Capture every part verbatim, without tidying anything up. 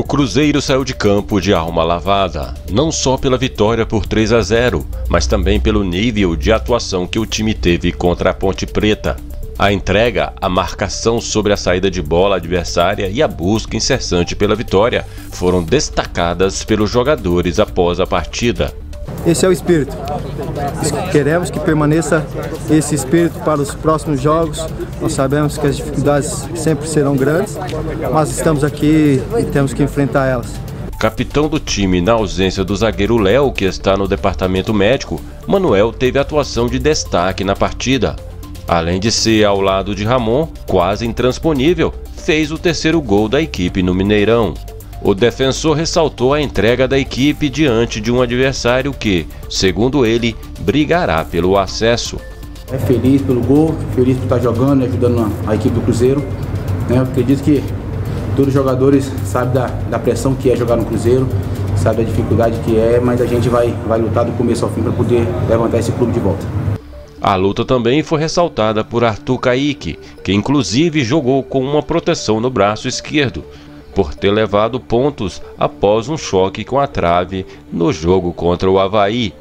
O Cruzeiro saiu de campo de alma lavada, não só pela vitória por três a zero, mas também pelo nível de atuação que o time teve contra a Ponte Preta. A entrega, a marcação sobre a saída de bola adversária e a busca incessante pela vitória foram destacadas pelos jogadores após a partida. Esse é o espírito. Queremos que permaneça esse espírito para os próximos jogos. Nós sabemos que as dificuldades sempre serão grandes, mas estamos aqui e temos que enfrentar elas. Capitão do time na ausência do zagueiro Léo, que está no departamento médico, Manoel teve atuação de destaque na partida. Além de ser ao lado de Ramon, quase intransponível, fez o terceiro gol da equipe no Mineirão. O defensor ressaltou a entrega da equipe diante de um adversário que, segundo ele, brigará pelo acesso. É feliz pelo gol, feliz por estar jogando e ajudando a equipe do Cruzeiro. Eu acredito que todos os jogadores sabem da, da pressão que é jogar no Cruzeiro, sabem da dificuldade que é, mas a gente vai, vai lutar do começo ao fim para poder levantar esse clube de volta. A luta também foi ressaltada por Arthur Caíke, que inclusive jogou com uma proteção no braço esquerdo, por ter levado pontos após um choque com a trave no jogo contra o Havaí.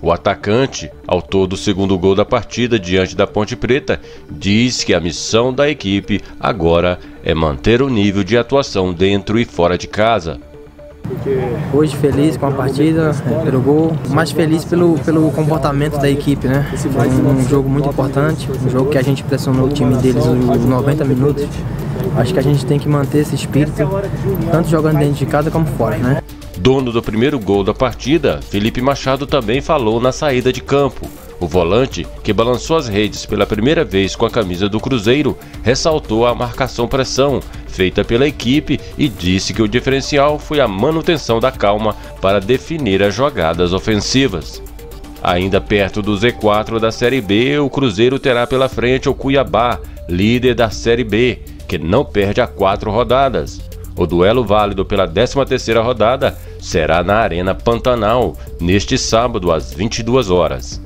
O atacante, autor do segundo gol da partida diante da Ponte Preta, diz que a missão da equipe agora é manter o nível de atuação dentro e fora de casa. Hoje feliz com a partida, pelo gol, mais feliz pelo, pelo comportamento da equipe, né? Um jogo muito importante, um jogo que a gente pressionou o time deles os noventa minutos. Acho que a gente tem que manter esse espírito, tanto jogando dentro de casa como fora, né? Dono do primeiro gol da partida, Filipe Machado também falou na saída de campo. O volante, que balançou as redes pela primeira vez com a camisa do Cruzeiro, ressaltou a marcação-pressão feita pela equipe e disse que o diferencial foi a manutenção da calma para definir as jogadas ofensivas. Ainda perto do Z quatro da Série B, o Cruzeiro terá pela frente o Cuiabá, líder da Série B, que não perde há quatro rodadas. O duelo válido pela décima terceira rodada será na Arena Pantanal, neste sábado às vinte e duas horas.